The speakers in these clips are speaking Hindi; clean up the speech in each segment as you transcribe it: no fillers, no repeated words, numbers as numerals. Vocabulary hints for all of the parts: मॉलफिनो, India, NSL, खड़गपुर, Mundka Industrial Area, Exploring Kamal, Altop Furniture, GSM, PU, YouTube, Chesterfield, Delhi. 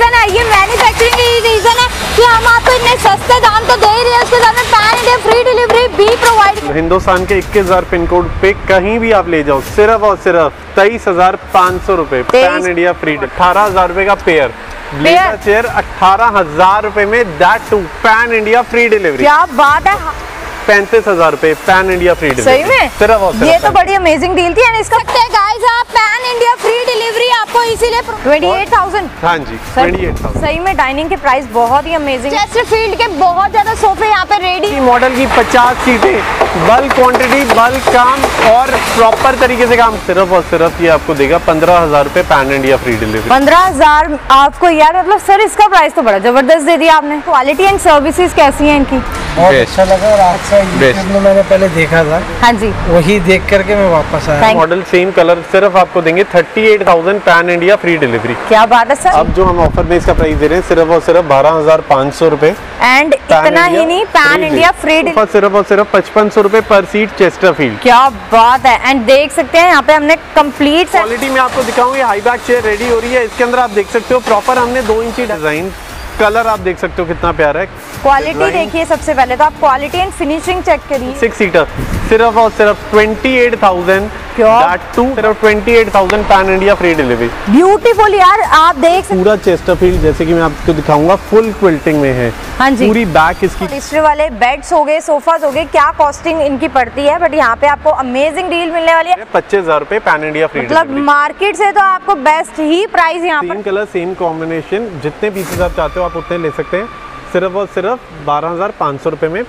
रीजन है, ये मैन्युफैक्चरिंग का ही रीजन है कि हम आपको इतने सस्ते दाम तो दे ही रहे हैं, उसके साथ में पैन इंडिया फ्री डिलीवरी भी प्रोवाइड। हिंदुस्तान के 21000 पिन कोड पे कहीं भी आप ले जाओ, सिर्फ और सिर्फ 23,500 रुपए पैन इंडिया फ्री। 18,000 रुपए का पेयर ब्लेजर चेयर, 18,000 रुपए में that too pan India free delivery. क्या बात है, 35,000 रुपए पैन इंडिया फ्री डिलीवरी। सही में सिर्फ ये तो बड़ी अमेजिंग डील थी। इसका गाइस आप पैन इंडिया फ्री डिलीवरी आपको इसीलिए 28,000। हाँ जी 28,000। सही में डाइनिंग के प्राइस बहुत ही अमेजिंग। चेस्टरफील्ड के बहुत ज्यादा सोफे यहाँ पे रेडी। मॉडल की 50 सीटें, बल्क क्वांटिटी, बल्क काम और प्रॉपर तरीके से काम। सिर्फ और सिर्फ ये आपको देगा 15,000 रुपए पैन इंडिया फ्री डिलीवरी। 15,000 आपको यार, मतलब सर इसका प्राइस तो बड़ा जबरदस्त दे दिया आपने। क्वालिटी एंड सर्विसेज कैसी है इनकी? बहुत अच्छा लगा और आपका यूट्यूब में मैंने पहले देखा था। हाँ जी, वही देख करके मैं वापस आया। मॉडल सेम कलर, सिर्फ आपको देंगे 38,000 पैन इंडिया फ्री डिलीवरी। क्या बात है सर। अब जो हम ऑफर में इसका प्राइस दे रहे हैं सिर्फ और सिर्फ 12,500 रुपए एंड इतना ही नहीं पैन इंडिया फ्री डिलीवरी, सिर्फ और सिर्फ 5500 रुपए पर सीट चेस्टरफील्ड। क्या बात है। एंड देख सकते हैं यहाँ पे हमने कम्प्लीट क्वालिटी में आपको दिखाऊंगी। हाई बैक चेयर रेडी हो रही है, इसके अंदर आप देख सकते हो प्रॉपर हमने 2 इंची डिजाइन। कलर आप देख सकते हो कितना प्यारा है। क्वालिटी देखिए, सबसे पहले तो आप क्वालिटी एंड फिनिशिंग चेक करिए। 6 सीटर सिर्फ और सिर्फ 28,000 to 28,000 pan India free delivery. Beautiful यार, आप देख सकते पूरा चेस्टरफील्ड जैसे कि मैं आपको दिखाऊंगा फुल क्विल्टिंग में है। हाँ जी, पूरी बैक इसकी तीसरे वाले बेड्स हो गए, सोफाज हो गए, क्या कॉस्टिंग इनकी पड़ती है, बट यहाँ पे आपको अमेजिंग डील मिलने वाली है। 25,000 रुपए पैन इंडिया फ्री, मतलब मार्केट से तो आपको बेस्ट ही प्राइस यहाँ पर। कलर सेम कॉम्बिनेशन, जितने पीसेज आप चाहते हो आप उतने ले सकते हैं, सिर्फ और सिर्फ 12,500 रुपए में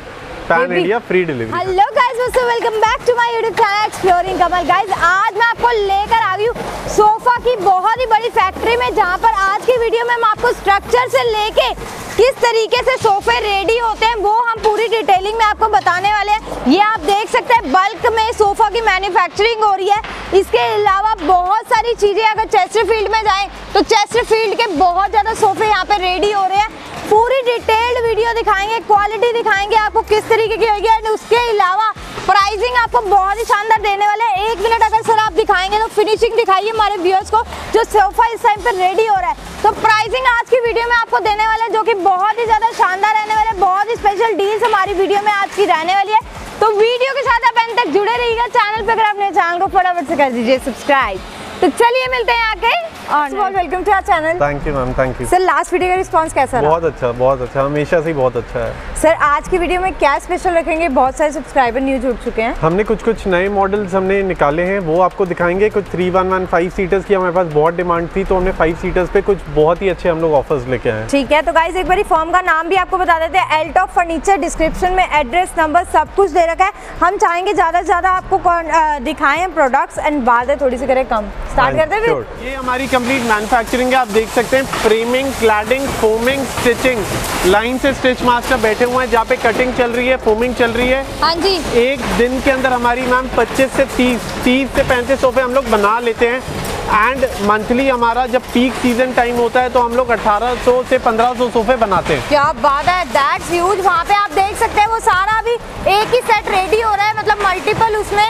pan India free delivery. Hello guys, welcome back to my YouTube channel exploring Kamal. Guys आज मैं आपको लेकर आ गई हूँ सोफा की बहुत ही बड़ी फैक्ट्री में, जहाँ पर आज की वीडियो में हम आपको स्ट्रक्चर से लेके किस तरीके से सोफे रेडी होते हैं वो हम पूरी डिटेलिंग में आपको बताने वाले हैं। ये आप देख सकते हैं बल्क में सोफा की मैन्युफैक्चरिंग हो रही है। इसके अलावा बहुत सारी चीजें, अगर चेस्टरफील्ड में जाएं तो चेस्टरफील्ड के बहुत ज्यादा सोफे यहाँ पे रेडी हो रहे हैं। पूरी डिटेल्ड वीडियो दिखाएंगे, क्वालिटी दिखाएंगे आपको किस तरीके की होगी, एंड उसके अलावा प्राइसिंग आपको बहुत ही शानदार देने वाले हैं। 1 मिनट अगर सर आप दिखाएंगे तो फिनिशिंग दिखाइए हमारे व्यूअर्स को जो सोफा इस टाइम पे रेडी हो रहा है। तो प्राइसिंग आज की वीडियो में आपको देने वाले हैं जो कि बहुत ही ज्यादा शानदार रहने वाले, बहुत ही स्पेशल डील्स हमारी वीडियो में आज की रहने वाली है। तो वीडियो के साथ आप अंत तक जुड़े रहिएगा। चैनल पर अगर अपने चैनल को फटाफट से कर दीजिए सब्सक्राइब। तो चलिए मिलते हैं आगे। Welcome to our channel. Thank you ma'am, thank you. Sir last video का रिस्पांस कैसा रहा? बहुत अच्छा, बहुत अच्छा, हमेशा से ही बहुत अच्छा है। सर आज की वीडियो में क्या स्पेशल रखेंगे? बहुत सारे सब्सक्राइबर न्यू जुड़ चुके हैं, हमने कुछ नए मॉडल्स हमने निकाले हैं वो आपको दिखाएंगे। कुछ 311 5 सीटर्स की हमारे पास बहुत डिमांड थी, तो हमने 5 सीटर्स पे कुछ बहुत ही अच्छे हम लोग ऑफर्स लेके आए। ठीक है, तो गाइज एक बार फॉर्म का नाम भी आपको बता देते हैं, एल्टॉप फर्नीचर। डिस्क्रिप्शन में एड्रेस, नंबर सब कुछ दे रखा है। हम चाहेंगे ज्यादा से ज्यादा आपको दिखाएं प्रोडक्ट्स एंड बाद में थोड़ी सी करें कम। स्टार्ट करते हैं फिर। ये हमारी कंप्लीट मैन्युफैक्चरिंग है, आप देख सकते हैं framing, cladding, foaming, stitching. Line से स्टिच मास्टर बैठे हुए हैं जहाँ पे कटिंग चल रही है, फोमिंग चल रही है। हाँ जी, एक दिन के अंदर हमारी मैम 25 से 30 से 35 सोफे हम लोग बना लेते हैं। एंड मंथली हमारा जब पीक सीजन टाइम होता है तो हम लोग 1800 से 1500 सोफे बनाते हैं। क्या बात है, दैट्स ह्यूज। वहाँ पे आप देख सकते हैं वो सारा अभी एक ही सेट रेडी हो रहा है, मतलब मल्टीपल उसमें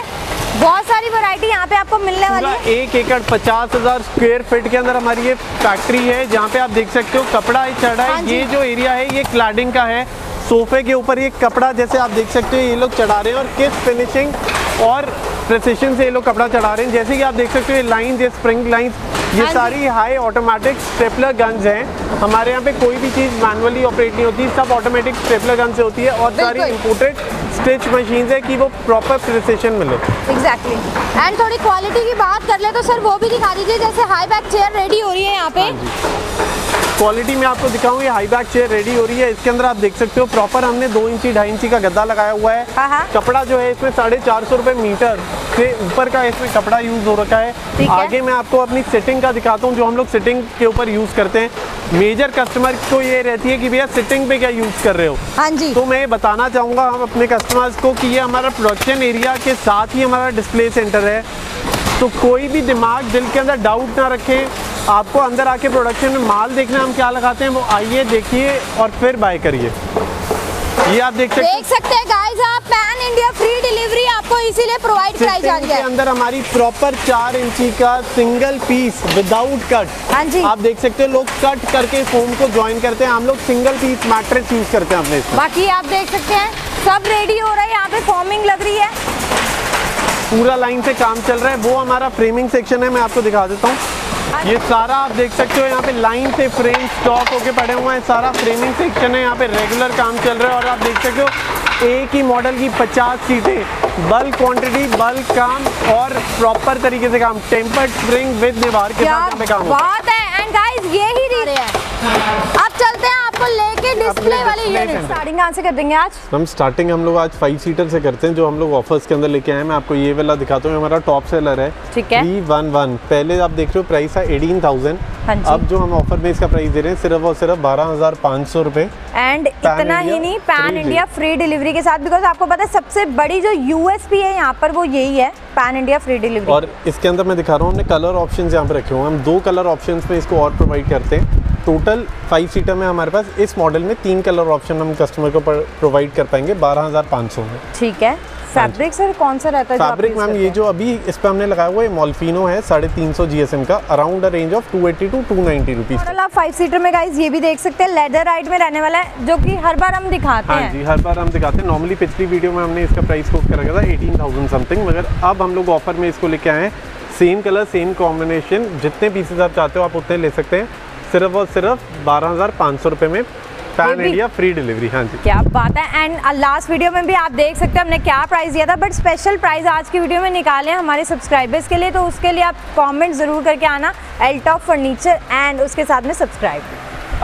बहुत सारी वैरायटी यहाँ पे आपको मिलने वाली है। 1 एकड़ 50,000 स्क्वायर फीट के अंदर हमारी ये फैक्ट्री है, जहाँ पे आप देख सकते हो कपड़ा चढ़ा है। ये जो एरिया है ये क्लैडिंग का है, सोफे के ऊपर ये कपड़ा जैसे आप देख सकते हो ये लोग चढ़ा रहे हैं, और किस फिनिशिंग और प्रिसिशन से ये लोग कपड़ा चढ़ा रहे हैं। जैसे कि आप देख सकते हो ये लाइन, ये स्प्रिंग लाइन, ये सारी हाई ऑटोमेटिक स्टेपलर गन्स हैं। हमारे यहाँ पे कोई भी चीज़ मैनुअली ऑपरेट नहीं होती, सब ऑटोमेटिक स्टेपलर गन से होती है, और सारी इम्पोर्टेड स्टिच मशीन है कि वो प्रॉपर प्रिसिशन मिले। एग्जैक्टली। एंड थोड़ी क्वालिटी की बात कर ले तो सर वो भी दिखा दीजिए, जैसे हाई बैक चेयर रेडी हो रही है यहाँ पे। क्वालिटी में आपको दिखाऊंगी, हाई बैक चेयर रेडी हो रही है। इसके अंदर आप देख सकते हो प्रॉपर हमने 2 इंची 2.5 इंची का गद्दा लगाया हुआ है। कपड़ा जो है इसमें 450 रुपए मीटर से ऊपर का इसमें कपड़ा यूज हो रखा है। आगे मैं आपको अपनी सिटिंग का दिखाता हूँ जो हम लोग सिटिंग के ऊपर यूज करते हैं। मेजर कस्टमर को ये रहती है कि भैया सिटिंग पे क्या यूज कर रहे हो। हाँ जी, तो मैं बताना चाहूँगा हम अपने कस्टमर्स को कि ये हमारा प्रोडक्शन एरिया के साथ ही हमारा डिस्प्ले सेंटर है, तो कोई भी दिमाग दिल के अंदर डाउट ना रखें। आपको अंदर आके प्रोडक्शन में माल देखना हम क्या लगाते हैं वो आइए देखिए और फिर बाय करिए। ये आप देख सकते हैं गाइस, आप पैन इंडिया फ्री डिलीवरी आपको इसीलिए प्रोवाइड कराई जा रही है। अंदर हमारी प्रॉपर 4 इंची का सिंगल पीस विदाउट कट, हाँ जी आप देख सकते हो लोग कट करके फोम को ज्वाइन करते हैं, हम लोग सिंगल पीस मैट्रेस यूज करते हैं अपने। बाकी आप देख सकते हैं सब रेडी हो रहा है, यहाँ पे फॉर्मिंग लग रही है, पूरा लाइन से काम चल रहा है। वो हमारा फ्रेमिंग सेक्शन है, मैं आपको दिखा देता हूँ। ये सारा आप देख सकते हो यहाँ पे लाइन से फ्रेम स्टॉक होके पड़े हुए हैं, सारा फ्रेमिंग सेक्शन है, यहाँ पे रेगुलर काम चल रहा है। और आप देख सकते हो एक ही मॉडल की 50 सीटें, बल्क क्वांटिटी, बल्क काम और प्रॉपर तरीके से काम, टेम्पर्ड स्प्रिंग विद दीवार के साथ में काम बात है। एंड गाइस ये ही रील है, अब चलते हैं आपको लेके डिस्प्ले वाली यूनिट। स्टार्टिंग कहाँ से कर देंगे आज हम? स्टार्टिंग हम लोग आज 5 सीटर से करते हैं, जो हम लोग ऑफर्स के अंदर लेके आए हैं। मैं आपको ये वाला दिखाता हूँ, हमारा टॉप सेलर है, ठीक है 311। पहले आप देख रहे हो प्राइस है 18,000, अब जो हम ऑफर में इसका प्राइस दे रहे हैं सिर्फ और सिर्फ 12,500 रुपए। एंड इतना ही नहीं, पैन इंडिया फ्री डिलीवरी के साथ, बिकॉज आपको पता है सबसे बड़ी जो यूएसपी है यहाँ पर वो यही है, पैन इंडिया फ्री डिलीवरी। और इसके अंदर मैं दिखा रहा हूँ हमने कलर ऑप्शंस यहाँ पे रखे हुए हैं, हम 2 कलर ऑप्शंस पे इसको और प्रोवाइड करते हैं। टोटल 5 सीटर में हमारे पास इस मॉडल में 3 कलर ऑप्शन हम कस्टमर को प्रोवाइड कर पाएंगे 12,500 में, ठीक है। फैब्रिक सर कौन सा रहता है? फैब्रिक मैम ये जो अभी इस पे हमने लगाया हुआ है मॉलफिनो है, 350 GSM का, around range of 280 to 290 rupees. आप 5 सीटर में गाइस ये भी देख सकते हैं, लेदर राइड में रहने वाला है, जो कि हर बार हम दिखाते हैं। हाँ जी, हर बार हम दिखाते हैं। नॉर्मली पिछली वीडियो में हमने इसका प्राइस कोट कर रखा था 18,000 समथिंग, मगर अब हम लोग ऑफर में इसको लेके आए हैं। सेम कलर, सेम कॉम्बिनेशन, जितने पीसेस आप चाहते हो आप उतने ले सकते हैं, सिर्फ और सिर्फ 12,500 रुपये में, पैन इंडिया फ्री डिलीवरी। हाँ जी क्या बात है। एंड लास्ट वीडियो में भी आप देख सकते हैं हमने क्या प्राइस दिया था, बट स्पेशल प्राइस आज की वीडियो में निकाले हैं हमारे सब्सक्राइबर्स के लिए, तो उसके लिए आप कमेंट जरूर करके आना, अल्टॉप फर्नीचर, एंड उसके साथ में सब्सक्राइब।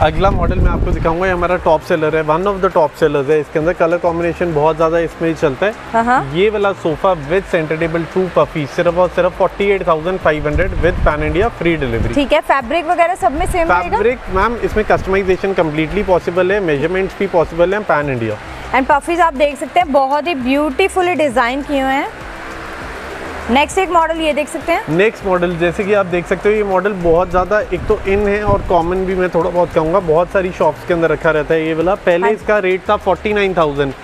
अगला मॉडल मैं आपको दिखाऊंगा, ये हमारा टॉप सेलर है, one of the top sellers है। इसके अंदर कलर कॉम्बिनेशन बहुत ज़्यादा इसमें चलता है। ये वाला sofa with centre table 2 puffy, सिर्फ और सिर्फ 48,500 with pan India free delivery, ठीक है। फैब्रिक वगैरह सब में सेम रहेगा? फैब्रिक मैम इसमें कस्टमाइजेशन कम्प्लीटली पॉसिबल है, मेजरमेंट्स भी पॉसिबल है पैन इंडिया। एंड पफीज आप देख सकते हैं बहुत ही ब्यूटीफुली डिज़ाइन किए हुए हैं। नेक्स्ट एक मॉडल ये देख सकते हैं। नेक्स्ट मॉडल जैसे कि आप देख सकते हो ये मॉडल बहुत ज़्यादा एक तो इन है और कॉमन भी मैं थोड़ा बहुत कहूँगा, बहुत सारी शॉप्स के अंदर रखा रहता है ये वाला। पहले इसका रेट था 49,000,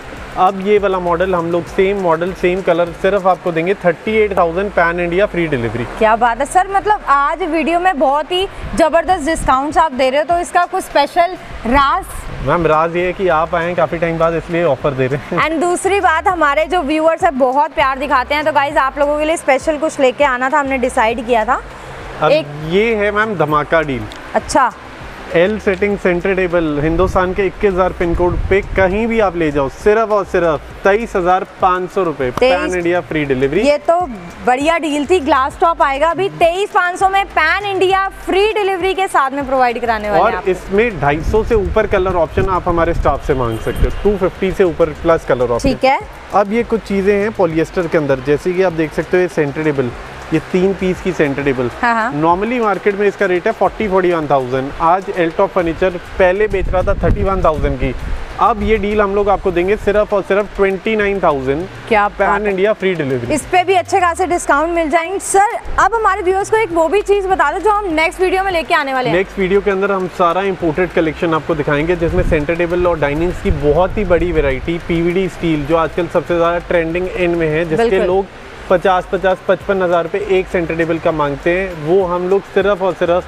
अब ये वाला मॉडल हम लोग सेम मॉडल सेम कलर सिर्फ आपको देंगे 38,000 पैन इंडिया फ्री डिलीवरी। क्या बात है सर, मतलब आज वीडियो में बहुत ही ज़बरदस्त डिस्काउंट्स आप दे रहे हो, तो इसका कुछ स्पेशल राज? मैम राज ये है कि आप आए काफ़ी टाइम बाद, इसलिए ऑफर दे रहे हैं। एंड दूसरी बात, हमारे जो व्यूअर्स है बहुत प्यार दिखाते हैं, तो गाइज आप लोगों के लिए स्पेशल कुछ लेके आना था, हमने डिसाइड किया था। अब एक ये है मैम धमाका डील, अच्छा L setting centre table, Hindustan के 21,000 पिन कोड पे कहीं भी आप ले जाओ, सिर्फ और सिर्फ 23,500 रुपए पैन इंडिया फ्री डिलीवरी। ये तो बढ़िया डील थी। ग्लास टॉप आएगा अभी 23,500 में, पैन इंडिया फ्री डिलीवरी के साथ में प्रोवाइड कराने वाले हैं। और इसमें 250 से ऊपर कलर ऑप्शन आप हमारे स्टाफ से मांग सकते हो, 250 से ऊपर प्लस कलर ऑप्शन, ठीक है। अब ये कुछ चीजें हैं पॉलिएस्टर के अंदर, जैसे कि आप देख सकते हो ये सेंटर टेबल, ये 3 पीस की सेंटर टेबल, नॉर्मली मार्केट में इसका रेट है 41,000, आज एल्टॉप फर्नीचर पहले बेच रहा था 31,000 की, अब ये डील हम लोग आपको देंगे सिर्फ और सिर्फ 29,000 क्या पैन इंडिया फ्री डिलीवरी। इस पे भी अच्छे खासे डिस्काउंट मिल जाएंगे। सर अब हमारे व्यूअर्स को एक वो भी चीज बता दो जो हम नेक्स्ट वीडियो में लेके आने वाले हैं। नेक्स्ट वीडियो के अंदर हम सारा इम्पोर्टेड कलेक्शन आपको दिखाएंगे, जिसमें सेंटर टेबल और डाइनिंग की बहुत ही बड़ी वेरायटी, पीवीडी स्टील जो आजकल सबसे ज्यादा ट्रेंडिंग इन में है, जिसके लोग 50-55,000 पे एक सेंटर टेबल का मांगते हैं, वो हम लोग सिर्फ और सिर्फ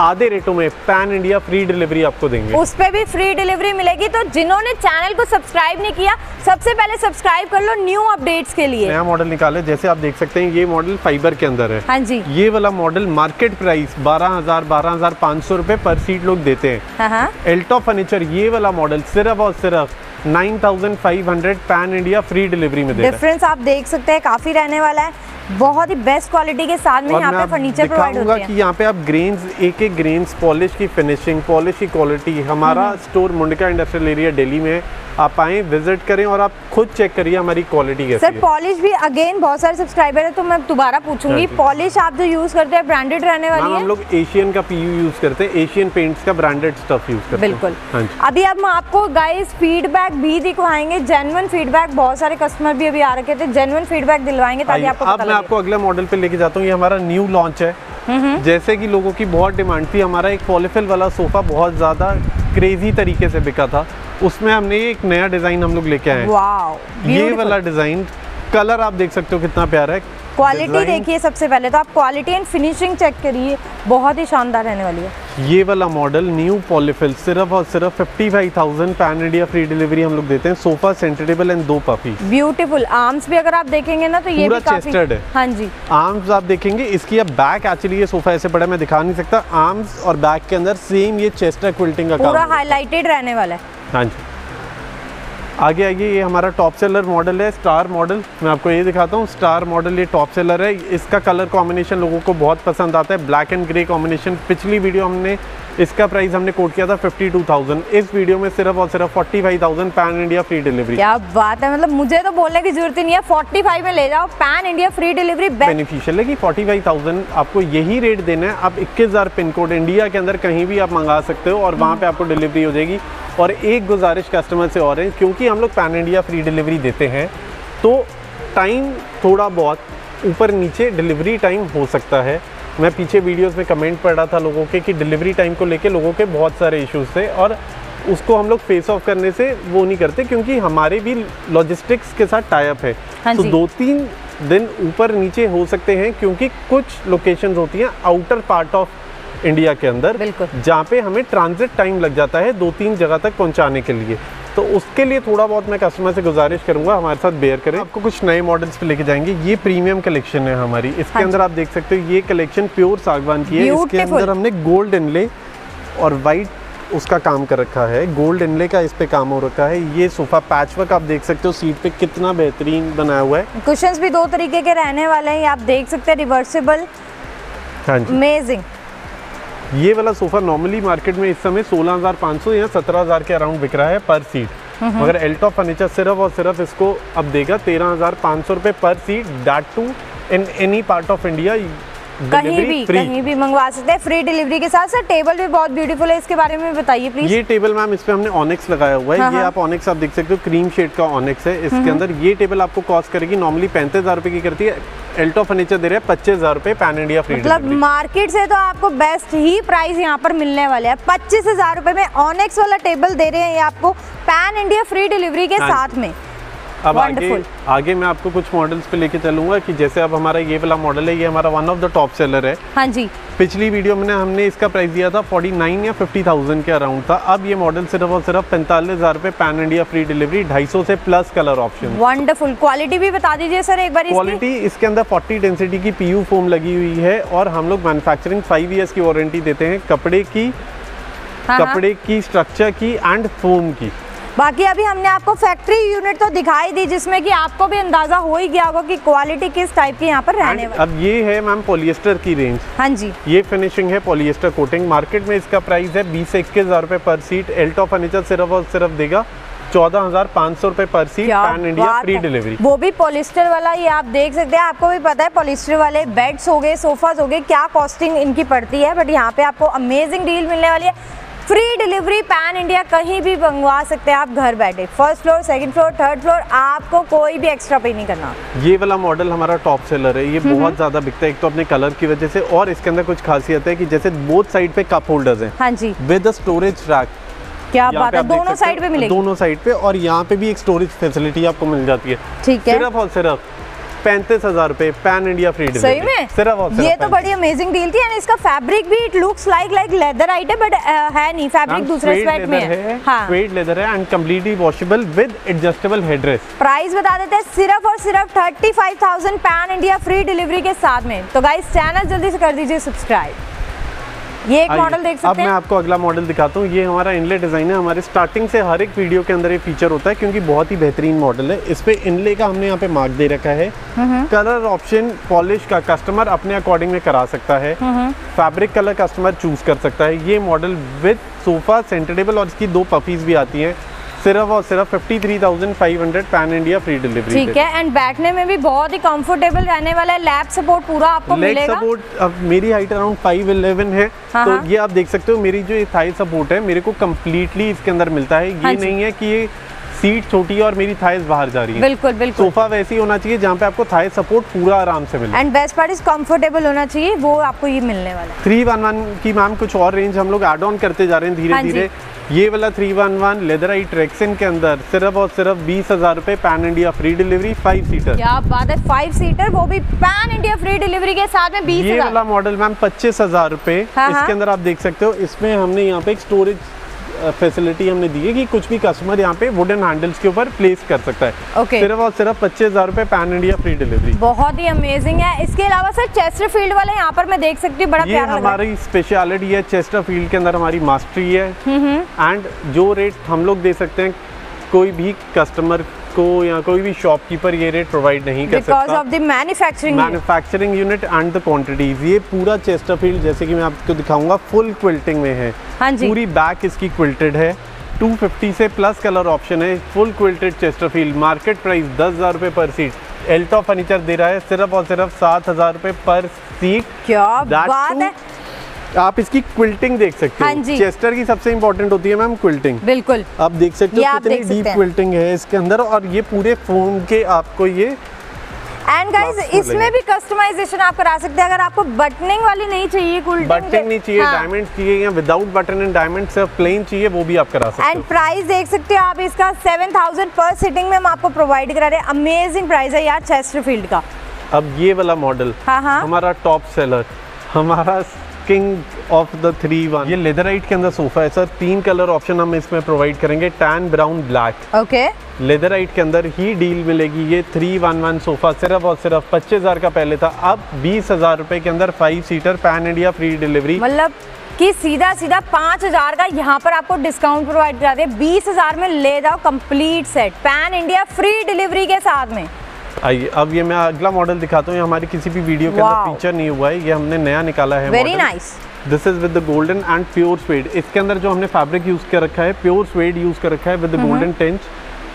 आधे रेटों में पैन इंडिया फ्री डिलीवरी आपको देंगे, उस पे भी फ्री डिलीवरी मिलेगी। तो जिन्होंने चैनल को सब्सक्राइब नहीं किया सबसे पहले सब्सक्राइब कर लो न्यू अपडेट्स के लिए। नया मॉडल निकाले, जैसे आप देख सकते हैं ये मॉडल फाइबर के अंदर है, हाँ जी। ये वाला मॉडल मार्केट प्राइस 12,000-12,500 रुपए पर सीट लोग देते हैं। एल्टॉप फर्नीचर ये वाला मॉडल सिर्फ और सिर्फ 9,500 पैन इंडिया फ्री डिलीवरी में दे रहा है। डिफरेंस आप देख सकते हैं काफी रहने वाला है, बहुत ही बेस्ट क्वालिटी के साथ में यहाँ पे फर्नीचर प्रोवाइड होता है। कि यहाँ पे आप ग्रेन्स, एक एक ग्रेन्स, पॉलिश की फिनिशिंग, पॉलिश की क्वालिटी। हमारा store Mundka industrial area Delhi में है, आप आए विजिट करें और आप खुद चेक करिए हमारी क्वालिटी कैसी है। सर पॉलिश भी अगेन बहुत सारे सब्सक्राइबर है, तो मैं दोबारा पूछूंगी, पॉलिश आप जो यूज करते हैं ब्रांडेड रहने वाली है? हम लोग एशियन का पीयू यूज करते हैं, एशियन पेंट्स का ब्रांडेड स्टफ यूज करते हैं, बिल्कुल। अभी हम आपको गाइस फीडबैक भी दिखवाएंगे, जेन्युइन फीडबैक, बहुत सारे कस्टमर भी अभी आ रखे थे, जेन्युइन फीडबैक दिलवाएंगे ताकि आपको। मैं आपको अगला मॉडल पे लेके जाता हूँ, ये हमारा न्यू लॉन्च है। जैसे कि लोगों की बहुत डिमांड थी, हमारा एक पॉलिफिल वाला सोफा बहुत ज्यादा क्रेजी तरीके से बिका था, उसमें हमने एक नया डिजाइन हम लोग लेके आए हैं। ये वाला डिजाइन, कलर आप देख सकते हो कितना प्यारा है, क्वालिटी देखिए। सबसे पहले तो आप क्वालिटी एंड फिनिशिंग चेक करिए, बहुत ही शानदार रहने वाली है। ये वाला मॉडल न्यू पॉलीफिल, सिर्फ और सिर्फ 55,000, पैन इंडिया फ्री डिलीवरी हम लोग देते हैं। सोफा, सेंटर टेबल एंड दो पफी। ब्यूटीफुल आर्म्स भी अगर आप देखेंगे ना तो ये पूरा चेस्टेड है। हाँ जी, आर्म्स आप देखेंगे इसकी। अब बैक एक्चुअली ये सोफा ऐसे पड़ा है, मैं दिखा नहीं सकता। आर्म्स और बैक के अंदर सेम ये चेस्टर क्विल्टिंग का पूरा हाईलाइटेड रहने वाला है। हाँ जी, आगे आइए। ये हमारा टॉप सेलर मॉडल है, स्टार मॉडल। मैं आपको ये दिखाता हूँ, स्टार मॉडल ये टॉप सेलर है। इसका कलर कॉम्बिनेशन लोगों को बहुत पसंद आता है, ब्लैक एंड ग्रे कॉम्बिनेशन। पिछली वीडियो हमने इसका प्राइस हमने कोट किया था 52,000, इस वीडियो में सिर्फ और सिर्फ 45,000, पैन इंडिया फ्री डिलीवरी। क्या बात है, मतलब मुझे तो बोलने की जरूरत ही नहीं है, 45 में ले जाओ, pan India free delivery. Beneficial है कि 45,000 आपको यही रेट देना है। आप 21,000 पिन कोड इंडिया के अंदर कहीं भी आप मंगा सकते हो और वहाँ पे आपको डिलीवरी हो जाएगी। और एक गुजारिश कस्टमर से और है, क्योंकि हम लोग पैन इंडिया फ्री डिलीवरी देते हैं तो टाइम थोड़ा बहुत ऊपर नीचे डिलीवरी टाइम हो सकता है। मैं पीछे वीडियोस में कमेंट पढ़ रहा था लोगों के कि डिलीवरी टाइम को लेके लोगों के बहुत सारे इश्यूज थे, और उसको हम लोग फेस ऑफ करने से वो नहीं करते, क्योंकि हमारे भी लॉजिस्टिक्स के साथ टाई अप है। हाँ तो 2-3 दिन ऊपर नीचे हो सकते हैं, क्योंकि कुछ लोकेशंस होती हैं आउटर पार्ट ऑफ इंडिया के अंदर जहाँ पे हमें ट्रांजिट टाइम लग जाता है 2-3 जगह तक पहुँचाने के लिए। तो उसके लिए थोड़ा बहुत मैं कस्टमर से गुजारिश करूंगा हमारे साथ बेयर करें। आपको कुछ नए मॉडल्स पे लेके जाएंगे। ये प्रीमियम कलेक्शन है हमारी, इसके अंदर आप देख सकते हो ये कलेक्शन प्योर सागवान की है। इसके अंदर हमने गोल्ड इनले और वाइट उसका काम कर रखा है, गोल्ड इनले का इस पे काम हो रखा है। ये सोफा पैचवर्क आप देख सकते हो, सीट पे कितना बेहतरीन बनाया हुआ है। कुशंस भी 2 तरीके के रहने वाले हैं, आप देख सकते हैं, रिवर्सेबल। अमेजिंग। ये वाला सोफा नॉर्मली मार्केट में इस समय 16,500 या 17,000 के अराउंड बिक रहा है पर सीट, मगर एल्टॉप फर्नीचर सिर्फ और सिर्फ इसको अब देगा 13,500 रुपये पर seat. That too in any part of India, कहीं भी मंगवा सकते हैं फ्री डिलीवरी के साथ। सर टेबल भी बहुत ब्यूटीफुल है, इसके बारे में बताइए प्लीज। ये टेबल मैम, इस पे हमने ऑनिक्स लगाया हुआ है। ये आप ऑनिक्स आप देख सकते हो, क्रीम शेड का ऑनिक्स है। इसके अंदर ये टेबल आपको कॉस्ट करेगी नॉर्मली 35,000 रुपए की करती है, एल्टॉप फर्नीचर दे रहे हैं 25,000 रुपए पैन इंडिया फ्री। मतलब मार्केट से तो आपको बेस्ट ही प्राइस यहाँ पर मिलने वाले है। 25,000 रुपए में ऑनिक्स वाला टेबल दे रहे हैं आपको पैन इंडिया फ्री डिलीवरी के साथ में। अब आगे मैं आपको कुछ मॉडल्स पे लेके चलूंगा कि जैसे अब हमारा ये वाला मॉडल है, ये हमारा one of the top seller है। हाँ जी, पिछली वीडियो में हमने इसका प्राइस दिया था 49 या 50,000 के अराउंड था। अब ये मॉडल सिर्फ और सिर्फ 45,000 रुपए पैन इंडिया फ्री डिलीवरी, 250 से plus colour option. Wonderful. Quality भी बता दीजिए सर एक बार। क्वालिटी इसके अंदर 40 डेंसिटी की PU फोम लगी हुई है, और हम लोग मैन्युफैक्चरिंग 5 ईयर्स की वारंटी देते हैं कपड़े की स्ट्रक्चर की एंड फोम की। बाकी अभी हमने आपको फैक्ट्री यूनिट तो दिखाई दी, जिसमें कि आपको भी अंदाजा हो ही गया होगा कि क्वालिटी किस टाइप की यहाँ पर रहने वाली। अब ये है मैम पॉलिएस्टर की रेंज। हाँ जी, ये फिनिशिंग है पॉलिएस्टर कोटिंग। मार्केट में इसका प्राइस है 20 से 21,000 रुपए पर सीट। एल्टॉप फर्नीचर सिर्फ और सिर्फ देगा 14,500 रुपए पर seat, pan India free delivery. वो भी पॉलिस्टर वाला, ये आप देख सकते हैं। आपको भी पता है पॉलिस्टर वाले बेड्स हो गए, सोफाज हो गए, क्या कॉस्टिंग इनकी पड़ती है, बट यहाँ पे आपको अमेजिंग डील मिलने वाली है। फ्री डिलीवरी पैन इंडिया, कहीं भी मंगवा सकते हैं आप घर बैठे। First floor, second floor, third floor, आपको कोई भी एक्स्ट्रा पे नहीं करना। ये वाला मॉडल हमारा टॉप सेलर है, ये बहुत ज्यादा बिकता है, एक तो अपने कलर की वजह से, और इसके अंदर कुछ खासियत है कि जैसे बोथ साइड पे कप होल्डर्स हैं। हाँ जी, विद स्टोरेज रैक। क्या बात है, दोनों साइड पे मिलेगी, दोनों साइड पे। और यहाँ पे भी एक स्टोरेज फैसिलिटी आपको मिल जाती है। ठीक है, सिर्फ और सिर्फ 35,000 रुपए पैन इंडिया फ्री डिलीवरी। सही में सिर्फ ये तो बड़ी अमेजिंग डील थी। एंड इसका फैब्रिक भी it looks like leather item, but है नहीं, फैब्रिक दूसरे स्वेट में है। हाँ, स्वेट लेदर है and completely washable with adjustable headrest. Price बता देते हैं सिर्फ और सिर्फ 35,000 पैन इंडिया फ्री डिलीवरी के साथ में। तो गाइस चैनल जल्दी से कर दीजिए सब्सक्राइब। ये एक मॉडल देख सकते हैं। अब मैं आपको अगला मॉडल दिखाता हूँ। ये हमारा इनले डिज़ाइन है, हमारे स्टार्टिंग से हर एक वीडियो के अंदर ये फीचर होता है, क्योंकि बहुत ही बेहतरीन मॉडल है। इस पे इनले का हमने यहाँ पे मार्क दे रखा है। कलर ऑप्शन पॉलिश का कस्टमर अपने अकॉर्डिंग में करा सकता है, फैब्रिक कलर कस्टमर चूज कर सकता है। ये model with sofa, centre table और इसकी 2 पफीज भी आती है, सिर्फ और सिर्फ 53,500 पैन इंडिया फ्री डिलीवरी। ठीक है, एंड बैठने में भी बहुत ही कंफर्टेबल रहने वाला है। लैप सपोर्ट पूरा आपको मिलेगा। सपोर्ट, अब मेरी हाइट अराउंड 5'11" है। हाँ, तो ये आप देख सकते हो मेरी जो थाई सपोर्ट है मेरे को कम्प्लीटली इसके अंदर मिलता है। ये हाँ नहीं है कि ये सीट छोटी है और मेरी थाइस बाहर जा रही है। बिल्कुल बिल्कुल, सोफा वैसे ही होना चाहिए जहाँ पे आपको थाइस सपोर्ट पूरा आराम से मिले, and best part is comfortable होना चाहिए, वो आपको ये मिलने वाला है। 311 की मैम कुछ और रेंज हम लोग एड ऑन करते जा रहे हैं धीरे धीरे। ये वाला 311 लेदर आई ट्रैक्शन के अंदर सिर्फ और सिर्फ 20,000 रुपए pan India free delivery 5 seater. क्या बात है, 5 सीटर वो भी पैन इंडिया फ्री डिलीवरी के साथ में 20,000। ये वाला मॉडल मैम 25,000 रुपए। इसके अंदर आप देख सकते हो, इसमें हमने यहाँ पे एक स्टोरेज फैसिलिटी हमने दी है कि कुछ भी कस्टमर यहाँ पे वुडन हैंडल्स के ऊपर प्लेस कर सकता है। सिर्फ और सिर्फ 25,000 रुपए पैन इंडिया फ्री डिलीवरी, बहुत ही अमेजिंग है। इसके अलावा सर चेस्टरफील्ड वाले यहाँ पर मैं देख सकती हूँ, बड़ा ये हमारी स्पेशलिटी है, चेस्टरफील्ड के अंदर हमारी मास्टरी है। एंड जो रेट हम लोग दे सकते हैं, कोई भी कस्टमर को या कोई भी शॉपकीपर ये रेट प्रोवाइड नहीं कर सकता, because of the manufacturing unit and the quantities. ये पूरा चेस्टरफील्ड, जैसे कि मैं आपको दिखाऊंगा, फुल क्विल्टिंग में है। पूरी बैक इसकी क्विल्टेड है, 250 से प्लस कलर ऑप्शन है। Full quilted Chesterfield market price 10,000 रुपए पर सीट। एल्टॉप फर्नीचर दे रहा है सिर्फ और सिर्फ 7,000 रुपए पर सीट। क्या बात है, आप इसकी क्विल्टिंग देख सकते हो। चेस्टर की सबसे इंपॉर्टेंट होती है मैम क्विल्टिंग, बिल्कुल। आप देख सकते हो कितनी डीप क्विल्टिंग है इसके अंदर, और ये पूरे फोम के आपको ये। एंड गाइज, इसमें भी कस्टमाइजेशन आप करा सकते हैं। अगर आपको बटनिंग वाली नहीं चाहिए, बटनिंग नहीं चाहिए, डायमंड चाहिए या विदाउट बटन एंड डायमंड सिर्फ प्लेन चाहिए, वो भी आप करा सकते हैं। एंड प्राइस देख सकते हो आप इसका 7,000 पर सिटिंग में हम आपको प्रोवाइड करा रहे हैं। अमेजिंग प्राइस है यार चेस्टरफील्ड का। अब ये वाला मॉडल हमारा टॉप सेलर, हमारा किंग ऑफ द 311। ये लेदराइट के अंदर सोफा है सर। 3 कलर ऑप्शन हम इसमें प्रोवाइड करेंगे, tan, brown, black. Okay, leatherite के अंदर ही डील मिलेगी। ये 311 सोफा सिर्फ और सिर्फ 25,000 का पहले था, अब 20,000 रुपए के अंदर 5 seater pan India free delivery. मतलब कि सीधा सीधा 5,000 का यहाँ पर आपको डिस्काउंट प्रोवाइड करा दे। 20,000 में ले जाओ complete set pan India free delivery के साथ में। आइए अब ये मैं अगला मॉडल दिखाता हूँ। हमारी किसी भी वीडियो के अंदर फीचर नहीं हुआ है, ये हमने नया निकाला है। Very nice. This is with the golden and pure suede. इसके अंदर जो हमने फैब्रिक यूज कर रखा है, प्योर स्वेड यूज कर रखा है विद गोल्डन टेंच।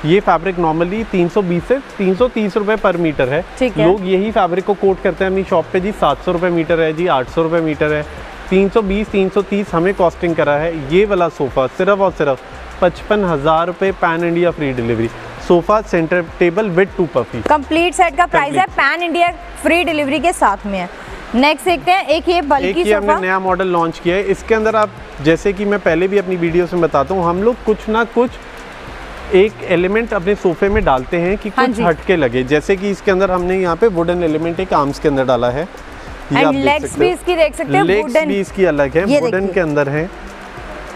ये फैब्रिक नॉर्मली 320 से 330 रुपए पर मीटर है। लोग यही फैब्रिक को कोट करते हैं, अपनी शॉप पे जी 700 रुपए मीटर है, जी 800 रुपए मीटर है, 320 330 हमें कॉस्टिंग करा है। ये वाला सोफा सिर्फ और सिर्फ 55,000 रुपए pan India free delivery. Sofa centre table with 2 puffy. Complete set का प्राइस है पैन इंडिया फ्री डिलीवरी के साथ में है। नेक्स्ट देखते हैं एक ये बल्कि सोफा, हमने नया मॉडल लॉन्च किया है। इसके अंदर आप, जैसे कि मैं पहले भी अपनी वीडियोस में बताता हूँ, हम लोग कुछ ना कुछ एक एलिमेंट अपने सोफे में डालते हैं कि कुछ हटके लगे। जैसे कि इसके अंदर हमने यहाँ पे वुडन एलिमेंट एक आर्म्स के अंदर डाला है। लेग्स भी इसकी देख सकते हैं, लेग्स भी इसकी अलग है, वुडन के अंदर है।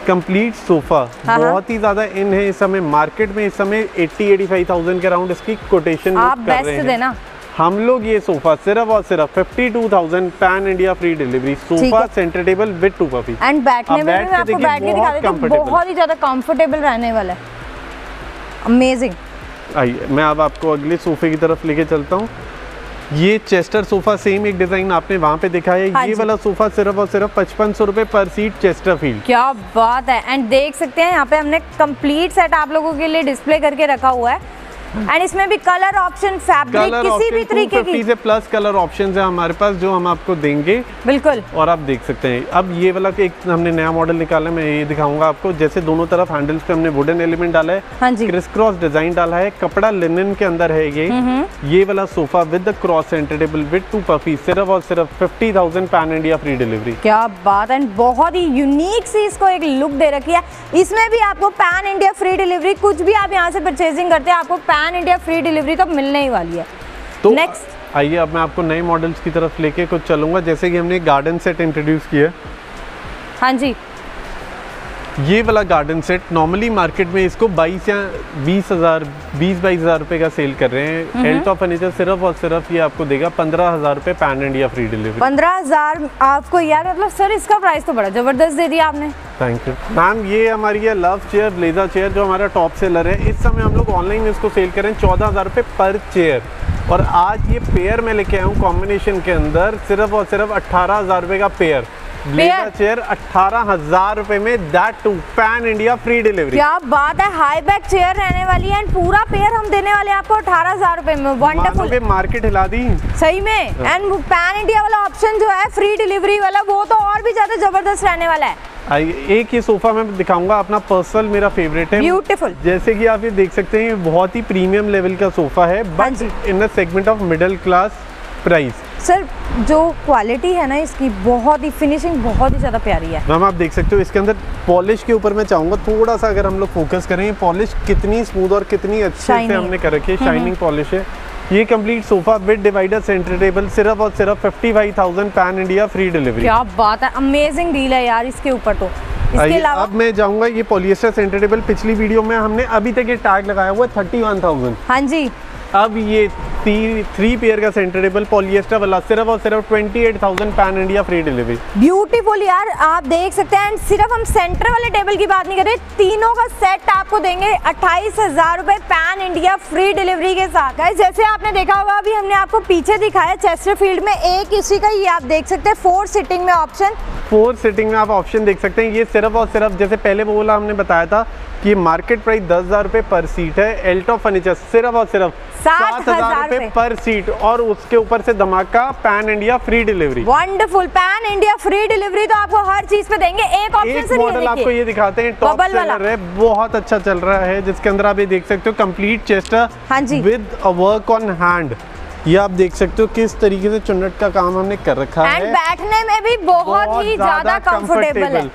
कंप्लीट सोफा बहुत ही ज्यादा इन है इस समय मार्केट में। इस समय 80-85,000 के अराउंड इसकी कोटेशन आप बेस्ट देना। हम लोग ये सोफा सिर्फ और सिर्फ 52,000 pan India free delivery. Sofa centre table with 2 puffy. And बैठने में मैं आपको बैठ के दिखा देती हूं, बहुत ही ज्यादा कंफर्टेबल रहने वाला है। अमेजिंग। आइए मैं अब आपको अगले सोफे की तरफ लेके चलता हूँ। ये चेस्टर सोफा सेम एक डिजाइन आपने वहाँ पे दिखा है। ये वाला सोफा सिर्फ और सिर्फ 5500 रुपए पर सीट चेस्टरफील्ड। क्या बात है। एंड देख सकते हैं यहाँ पे हमने कंप्लीट सेट आप लोगों के लिए डिस्प्ले करके रखा हुआ है। एंड इसमें भी कलर ऑप्शन, फैब्रिक, किसी भी तरीके की 250 से प्लस कलर ऑप्शन है हमारे पास, जो हम आपको देंगे। बिल्कुल। और आप देख सकते हैं अब ये वाला एक हमने नया मॉडल निकाला, मैं ये दिखाऊंगा आपको। जैसे दोनों तरफ हैंडल्स पे हमने वुडन एलिमेंट डाला है, क्रिस क्रॉस डिजाइन डाला है, कपड़ा लिनन के अंदर है। ये वाला sofa with the cross centre table with 2 puffy सिर्फ और सिर्फ 50,000 पैन इंडिया फ्री डिलीवरी। क्या बात है। बहुत ही यूनिक सी इसको एक लुक दे रखी है। इसमें भी आपको पैन इंडिया फ्री डिलीवरी, कुछ भी आप यहाँ से परचेजिंग करते हैं आपको पैन इंडिया फ्री डिलीवरी कब मिलने ही वाली है। तो नेक्स्ट आइए अब मैं आपको नए मॉडल्स की तरफ लेके कुछ चलूंगा। जैसे कि हमने गार्डन सेट इंट्रोड्यूस किया है। हाँ जी, ये वाला गार्डन सेट नॉर्मली मार्केट में इसको 22,000 रुपए का सेल कर रहे हैं। एल्टॉप फर्नीचर सिर्फ और सिर्फ ये आपको देगा 15,000 रुपए पैन इंडिया फ्री डिलीवरी। 15,000 आपको यार, मतलब सर इसका प्राइस तो बड़ा जबरदस्त दे दिया आपने। Thank you ma'am. ये हमारी है लव चेयर, ब्लेजर चेयर, जो हमारा टॉप सेलर है। इस समय हम लोग ऑनलाइन में इसको सेल कर रहे हैं 14,000 रुपए पर चेयर। और आज ये पेयर में लेके आया हूँ कॉम्बिनेशन के अंदर, सिर्फ और सिर्फ 18,000 रुपए का पेयर। ब्लेजर चेयर 18,000 रुपए में, that too pan India free delivery. क्या बात है। हाई बैक चेयर रहने वाली है, एंड पूरा पेयर हम देने वाले आपको 18,000 रुपए में। वंडरफुल। मार्केट हिला दी सही में। एंड पैन इंडिया वाला ऑप्शन जो है फ्री डिलीवरी वाला, वो तो और भी ज्यादा जबरदस्त रहने वाला है। एक ये सोफा मैं दिखाऊंगा अपना पर्सनल, मेरा फेवरेट है। ब्यूटीफुल। जैसे कि आप ये देख सकते हैं, बहुत ही प्रीमियम लेवल का सोफा है, but in the segment of middle class price. Sir जो क्वालिटी है ना इसकी, बहुत ही फिनिशिंग बहुत ही ज़्यादा प्यारी है मैम। आप देख सकते हो इसके अंदर पॉलिश के ऊपर मैं चाहूँगा थोड़ा सा अगर हम लोग फोकस करें, पॉलिश कितनी स्मूथ और कितनी अच्छे से हमने कर रखी है, शाइनिंग पॉलिश है। ये complete sofa with divider centre table सिर्फ और सिर्फ 55,000 पैन इंडिया फ्री डिलीवरी। क्या बात है, अमेजिंग डील है यार इसके ऊपर तो। इसके अलावा अब मैं जाऊंगा, ये पॉलिएस्टर सेंटर टेबल पिछली वीडियो में हमने अभी तक ये टैग लगाया हुआ 31,000। हाँ जी, अब ये थ्री पेयर का सेंटर टेबल पॉलिएस्टर वाला सिर्फ और सिर्फ 28,000 pan India free delivery. Beautiful यार, आप देख सकते हैं। सिर्फ हम सेंटर वाले टेबल की बात नहीं कर रहे, तीनों का सेट आपको देंगे 28,000 रुपए पैन इंडिया फ्री डिलीवरी के साथ। जैसे आपने देखा होगा अभी हमने आपको पीछे दिखाया चेस्टरफील्ड में एक इसी का, ये आप देख सकते हैं 4 सिटिंग में ऑप्शन। 4 सिटिंग में आप ऑप्शन देख सकते हैं। ये सिर्फ और सिर्फ, जैसे पहले बोला हमने बताया था कि मार्केट प्राइस 10,000 रुपए पर सीट है, एल्टॉप फर्नीचर सिर्फ और सिर्फ 7,000 रुपए पर सीट, और उसके ऊपर से धमाका pan India free delivery. Wonderful, pan India free delivery तो आपको हर चीज पे देंगे। एक ऑप्शन से मॉडल आपको ये दिखाते हैं, टॉप सेलर है, बहुत अच्छा चल रहा है, जिसके अंदर आप ये देख सकते हो complete chest with work on hand. ये आप देख सकते हो किस तरीके से चुन्नट का काम हमने कर रखा है, एंड बैठने में भी बहुत ही ज्यादा कंफर्टेबल है।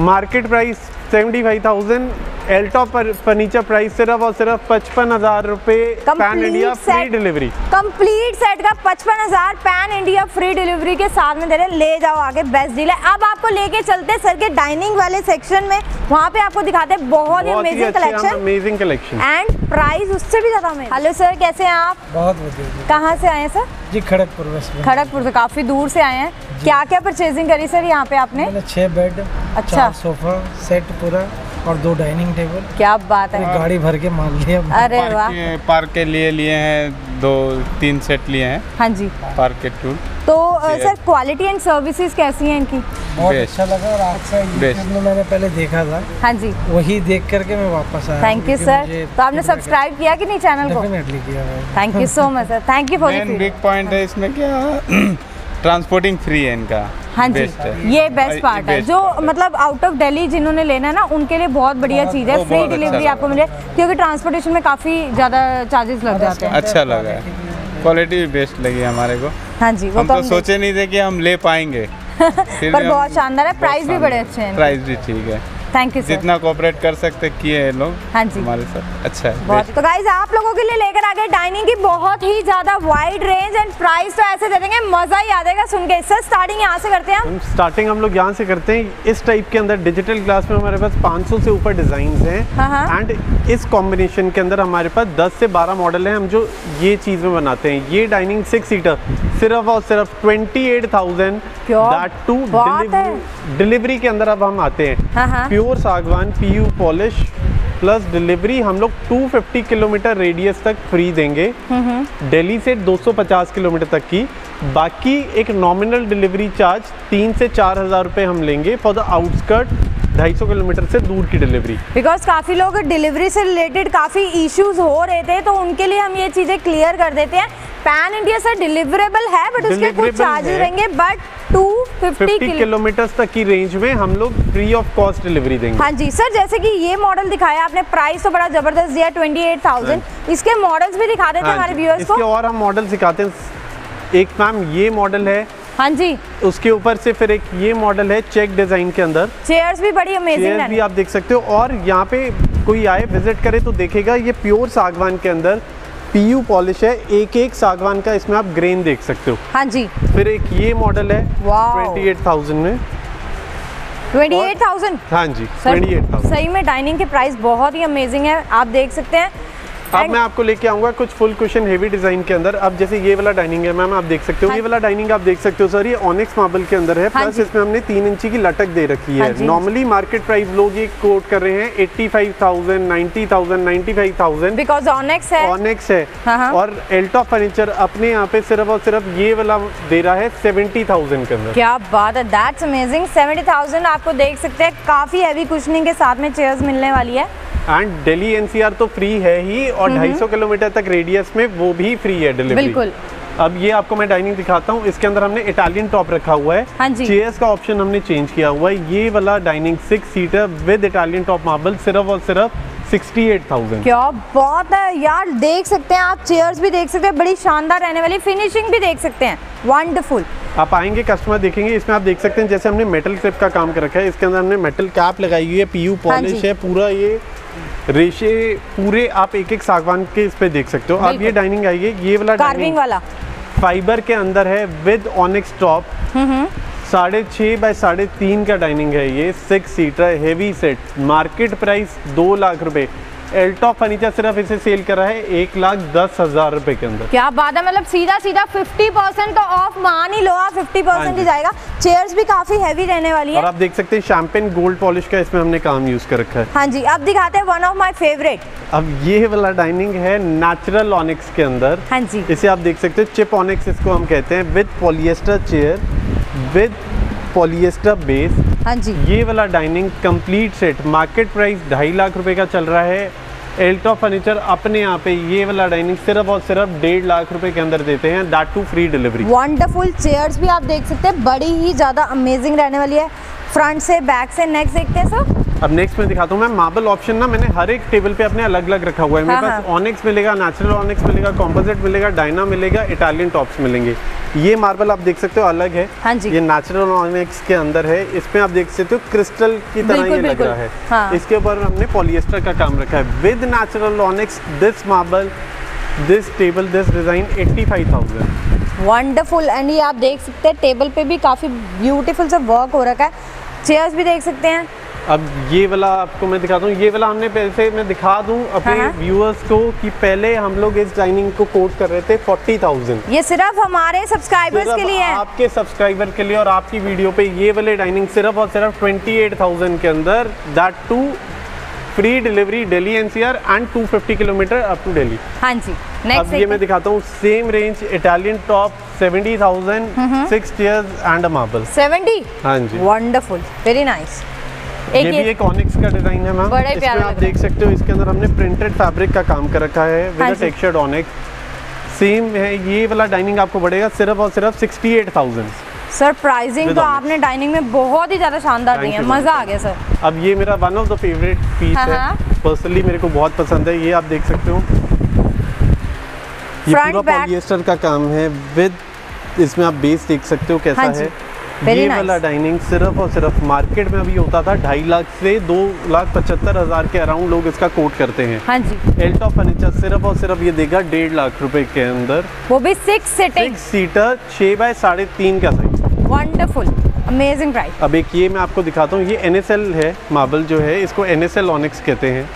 Market price 75,000, Eltop furniture price सिर्फ और सिर्फ 55,000 रुपए pan India free delivery. Complete set का 55,000 पैन इंडिया फ्री डिलीवरी के साथ में दे रहे, ले जाओ आगे, बेस्ट डील है। अब आपको लेके चलते सर के डाइनिंग वाले सेक्शन में, वहाँ पे आपको दिखाते हैं बहुत ही अमेजिंग कलेक्शन एंड प्राइस उससे भी ज्यादा। हेलो सर, कैसे हैं आप? बहुत बढ़िया। कहाँ से आए हैं सर? जी खड़गपुर में। खड़गपुर से काफी दूर से आए हैं। क्या क्या परचेजिंग करी सर यहाँ पे आपने? 6 बेड, अच्छा 4 सोफा सेट पूरा और 2 डाइनिंग टेबल। क्या बात है, गाड़ी भर के माल लिया। अरे वाह, पार्क के लिए लिए हैं 2-3 सेट लिए हैं। हाँ जी, पार्क के टूल। तो सर क्वालिटी एंड सर्विसेज कैसी हैं इनकी? बहुत अच्छा लगा, और आपका यूट्यूब में मैंने पहले देखा था। हाँ जी, वही देख करके मैं वापस आया। Thank you sir. तो आपने सब्सक्राइब किया कि नहीं चैनल को? डेफिनेटली किया। Thank you so much sir, thank you for the big point है इसमें, क्या ट्रांसपोर्टिंग फ्री है इनका। हाँ जी, ये बेस्ट पार्ट है जो मतलब आउट ऑफ दिल्ली जिन्होंने लेना है ना उनके लिए बहुत बढ़िया चीज़ है। फ्री डिलीवरी आपको मिले, क्योंकि ट्रांसपोर्टेशन में काफ़ी ज़्यादा चार्जेस लग जाते हैं। अच्छा लगा, क्वालिटी भी बेस्ट लगी हमारे को। हाँ जी, हम तो सोचे नहीं थे कि हम ले पाएंगे पर बहुत शानदार है, प्राइस भी बड़े अच्छे हैं, प्राइस भी ठीक है। थैंक यू सर, जितना कोऑपरेट कर सकते किए हैं लोग। हाँ जी, हमारे साथ अच्छा है। तो गाइस आप लोगों के लिए लेकर आ गए डाइनिंग की बहुत ही ज्यादा वाइड रेंज, एंड प्राइस तो ऐसे दे देंगे मजा ही आ जाएगा सुन के। सर स्टार्टिंग यहाँ से करते हैं हम? स्टार्टिंग हम लोग यहाँ से करते हैं। इस टाइप के अंदर डिजिटल ग्लास में हमारे पास 500 से ऊपर डिजाइन है, एंड इस कॉम्बिनेशन के अंदर हमारे पास 10 से 12 मॉडल है हम जो ये चीज में बनाते हैं। ये डाइनिंग 6 सीटर सिर्फ और सिर्फ 28,000 डिलीवरी के अंदर। अब हम आते हैं प्योर सागवान पीयू पॉलिश प्लस डिलीवरी हम लोग 250 किलोमीटर रेडियस तक फ्री देंगे, दिल्ली से 250 किलोमीटर तक की। बाकी एक नॉमिनल डिलीवरी चार्ज 3 से 4,000 रुपये हम लेंगे फॉर द आउटस्कर्ट 250 किलोमीटर से दूर की डिलीवरी। बिकॉज काफ़ी लोग डिलीवरी से रिलेटेड काफ़ी इश्यूज हो रहे थे, तो उनके लिए हम ये चीज़ें क्लियर कर देते हैं। पैन इंडिया से डिलीवरेबल है, बट उसके कुछ चार्जेस रहेंगे, बट 250 किलोमीटर तक की रेंज में हम लोग फ्री ऑफ कॉस्ट डिलीवरी देंगे। हाँ जी सर, जैसे कि ये मॉडल दिखाया आपने, प्राइस तो बड़ा जबरदस्त दिया 28,000। इसके मॉडल्स भी दिखा देते हैं हमारे व्यूअर्स को, और हम मॉडल सिखाते हैं। एक मैम ये मॉडल है। हाँ जी, उसके ऊपर से फिर एक ये मॉडल है चेक डिजाइन के अंदर। चेयर्स भी बड़ी अमेजिंग है, भी आप देख सकते हो। और यहाँ पे कोई आए विजिट करे तो देखेगा ये प्योर सागवान के अंदर पीयू पॉलिश है, एक एक सागवान का इसमें आप ग्रेन देख सकते हो। हाँ जी, फिर एक ये मॉडल है 28,000 में। 28,000? हाँ जी, 28,000। सही में डाइनिंग के प्राइस बहुत ही अमेजिंग है, आप देख सकते हैं। अब मैं आपको लेके आऊंगा कुछ फुल कुशन हेवी डिजाइन के अंदर। अब जैसे ये वाला डाइनिंग है मैम, आप देख सकते हो। हाँ। ये वाला डाइनिंग आप देख सकते हो सर, ये ऑनिक्स मार्बल के अंदर है। हाँ। प्लस इसमें हमने 3 इंची की लटक दे रखी है। हाँ। नॉर्मली मार्केट प्राइस लोग ये कोट कर रहे हैं 85,000, 90,000, 95,000 बिकॉज ऑनिक्स है, ऑनिक्स है। हाँ। और एल्टॉप फर्नीचर अपने यहाँ पे सिर्फ और सिर्फ ये वाला दे रहा है 70,000 के अंदर। क्या बात है, दैट्स अमेजिंग। 70,000 आपको देख सकते हैं, काफी हैवी कुशनिंग के साथ में चेयर्स मिलने वाली है, एंड दिल्ली एनसीआर तो फ्री है ही, और 250 किलोमीटर तक रेडियस में वो भी फ्री है डिलीवरी। बिल्कुल। अब ये आपको मैं डाइनिंग दिखाता हूँ, इसके अंदर हमने इटालियन टॉप रखा हुआ है। हाँ जी, चेयर्स का ऑप्शन हमने चेंज किया हुआ है। ये वाला dining 6 seater with Italian top marble सिर्फ और सिर्फ 68,000। क्या बात है यार, देख सकते हैं आप, चेयर्स भी देख सकते हैं, बड़ी शानदार रहने वाली, फिनिशिंग भी देख सकते हैं, वंडरफुल। आप आएंगे कस्टमर देखेंगे। इसमें आप देख सकते हैं जैसे हमने मेटल क्लिप का काम कर रखा है, इसके अंदर हमने मेटल कैप लगाई हुई है, पीयू पॉलिश है, पूरा ये रेशे पूरे आप एक एक सागवान के इस पे देख सकते हो। आप ये डाइनिंग आइए, ये वाला कार्विंग वाला फाइबर के अंदर है विद ऑनिक्स टॉप, 6.5 बाय 3.5 का डाइनिंग है ये, 6 seater heavy set, market price 2 lakh रुपए। एल्टॉप फर्नीचर सिर्फ इसे सेल कर रहा है 1,10,000 रुपए के अंदर। क्या बात है, मतलब सीधा सीधा 50% का ऑफ मान ही लो आप, 50% ही जाएगा। चेयर्स भी काफी हैवी रहने वाली है और आप देख सकते हैं शैंपेन गोल्ड पॉलिश का इसमें हमने काम यूज कर रखा है। हाँ जी, अब दिखाते हैं वन ऑफ माय फेवरेट। अब ये वाला डाइनिंग है नेचुरल ऑनिक्स के अंदर। हाँ जी, इसे आप देख सकते हो चिप ऑनिक्स इसको हम कहते हैं, with polyester chair with polyester base. हाँ जी, ये वाला dining complete set market price 2.5 lakh रुपए का चल रहा है। एल्टॉप फर्नीचर अपने यहाँ पे ये वाला डाइनिंग सिर्फ और सिर्फ 1.5 लाख रुपए के अंदर देते हैं, that too free delivery. Wonderful chairs भी आप देख सकते हैं, बड़ी ही ज्यादा अमेजिंग रहने वाली है, फ्रंट से बैक से। नेक्स्ट देखते हैं सर। अब नेक्स्ट में दिखाता हूँ मैं मार्बल ऑप्शन ना, मैंने हर एक टेबल पे अपने अलग अलग रखा हुआ है। मेरे पास ऑनिक्स मिलेगा, नेचुरल ऑनिक्स मिलेगा, कॉम्पोजिट मिलेगा, डायना मिलेगा, इटालियन टॉप्स मिलेंगे। ये मार्बल आप देख सकते हो अलग है। हाँ जी, ये नेचुरल ऑनिक्स के अंदर है, इसमें आप देख सकते हो क्रिस्टल की तरह ये लग रहा है। हाँ। इसके ऊपर हमने पॉलिएस्टर का काम रखा है with natural onyx. This marble, this table, this design 85,000। Wonderful. And ये आप देख सकते हैं टेबल पे भी काफी ब्यूटीफुल सा वर्क हो रखा है, चेयर्स भी देख सकते हैं। अब ये वाला आपको मैं दिखाता हूँ, ये वाला हमने पहले मैं दिखा दूँ अपने व्यूअर्स को कि पहले हम लोग इस डाइनिंग को कोट कर रहे थे 40,000। ये सिर्फ हमारे सब्सक्राइबर्स के लिए है, आपके सब्सक्राइबर के लिए और आपकी वीडियो पे। ये वाले डाइनिंग सिर्फ और सिर्फ 28,000 के अंदर, that too free delivery Delhi NCR and 250 kilometre up to Delhi. हाँ जी, अब ये मैं दिखाता हूँ same range Italian top 70,000, 6 chairs and a marble 70। हाँ जी, वंडरफुल, वेरी नाइस। ये भी एक ऑनिक्स का डिजाइन है मैम, इसमें आप देख सकते हो इसके अंदर हमने प्रिंटेड फैब्रिक का काम कर रखा है विद टेक्सचर्ड ऑनिक्स, सेम है। ये वाला डाइनिंग आपको बढ़ेगा सिर्फ और सिर्फ 68,000। सर प्राइसिंग तो आपने डाइनिंग में बहुत ही ज्यादा शानदार दी है, मजा आ गया सर। अब ये मेरा one of the favourite piece है, पर्सनली मेरे को बहुत पसंद है। ये आप देख सकते हो ये पूरा पॉलिएस्टर का काम है विद, इसमें आप बेस देख सकते हो कैसा है। ये वाला डाइनिंग सिर्फ और सिर्फ मार्केट में अभी होता था 2.5 लाख से 2,75,000 के अराउंड लोग इसका कोट करते हैं। हाँ जी, एल्टॉप फर्नीचर सिर्फ और सिर्फ ये देगा 1.5 लाख रुपए के अंदर, वो भी 6 सीटर 6 बाय 3.5 का साइज। Wonderful, amazing price. अब एक ये मैं आपको दिखाता हूँ, ये NSL है मार्बल जो है, इसको NSL ऑनिक्स कहते हैं।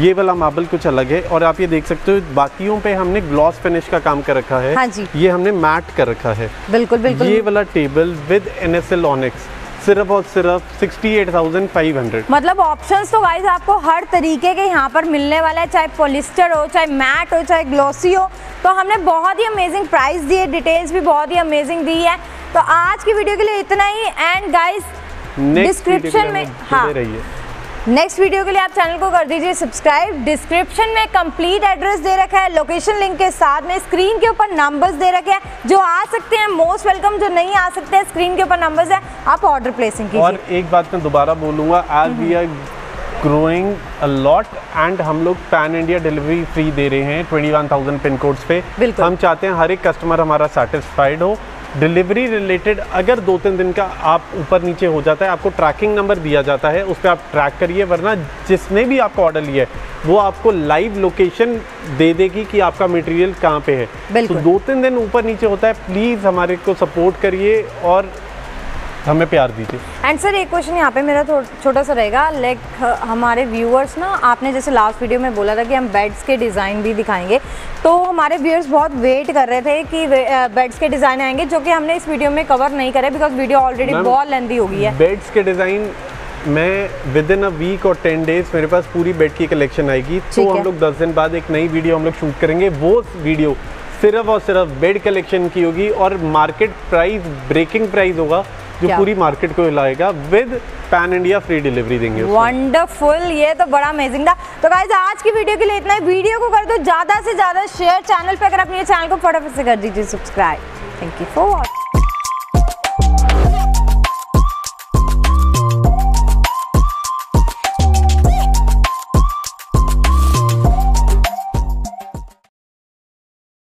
ये वाला मार्बल कुछ अलग है और आप ये देख सकते हो बाकियों पे हमने ग्लॉस फिनिश का काम कर रखा है। हाँ जी, ये हमने मैट कर रखा है। बिल्कुल बिल्कुल। ये वाला टेबल विद NSL ऑनिक्स सिर्फ और सिर्फ 68,500। मतलब ऑप्शंस तो गाइस आपको हर तरीके के यहाँ पर मिलने वाला है, चाहे पॉलिस्टर हो, चाहे मैट हो, चाहे ग्लॉसी हो। तो हमने बहुत ही अमेजिंग प्राइस दी है, डिटेल्स भी बहुत ही अमेजिंग दी है। तो आज की वीडियो के लिए इतना ही। एंड गाइस डिस्क्रिप्शन में, हाँ, नेक्स्ट वीडियो के लिए आप चैनल को कर दीजिए सब्सक्राइब। डिस्क्रिप्शन में कंप्लीट एड्रेस दे रखा है, लोकेशन लिंक के साथ में स्क्रीन के ऊपर नंबर्स दे रखे हैं। जो आ सकते हैं मोस्ट वेलकम, जो नहीं आ सकते हैं स्क्रीन के ऊपर नंबर्स है, आप ऑर्डर प्लेसिंग कीजिए। और एक बात मैं दोबारा बोलूँगा, आज भी ग्रोइंग अ लॉट एंड हम लोग पैन इंडिया डिलीवरी फ्री दे रहे हैं 21,000 पिन कोड्स पे। हम चाहते हैं हर एक कस्टमर हमारा सेटिस्फाइड हो। डिलीवरी रिलेटेड अगर 2-3 दिन का आप ऊपर नीचे हो जाता है, आपको ट्रैकिंग नंबर दिया जाता है, उस पर आप ट्रैक करिए, वरना जिसने भी आपका ऑर्डर लिया है वो आपको लाइव लोकेशन दे देगी कि आपका मटेरियल कहाँ पे है। तो 2-3 दिन ऊपर नीचे होता है, प्लीज़ हमारे को सपोर्ट करिए और हमें प्यार दीजिए। एंड सर एक क्वेश्चन यहाँ पे मेरा छोटा सा रहेगा, लाइक हमारे व्यूअर्स ना, आपने जैसे लास्ट वीडियो में बोला था कि हम बेड्स के डिज़ाइन भी दिखाएंगे, तो हमारे व्यूअर्स बहुत वेट कर रहे थे कि बेड्स के डिज़ाइन आएंगे, जो कि हमने इस वीडियो में कवर नहीं करे बिकॉज वीडियो ऑलरेडी बहुत लेंथी हो गई है। बेड्स के डिज़ाइन मैं विदिन अ वीक और 10 डेज मेरे पास पूरी बेड की कलेक्शन आएगी। तो हम लोग 10 दिन बाद एक नई वीडियो हम लोग शूट करेंगे, वो वीडियो सिर्फ और सिर्फ बेड कलेक्शन की होगी और मार्केट प्राइस ब्रेकिंग प्राइस होगा जो पूरी मार्केट को हिलाएगा, with pan India free delivery देंगे। वंडरफुल, ये तो बड़ा अमेजिंग था। तो गाइस आज की वीडियो के लिए इतना ही। वीडियो को कर दो ज़्यादा से ज़्यादा शेयर, चैनल पे अगर अपने चैनल को फटाफट से कर दीजिए सब्सक्राइब। Thank you for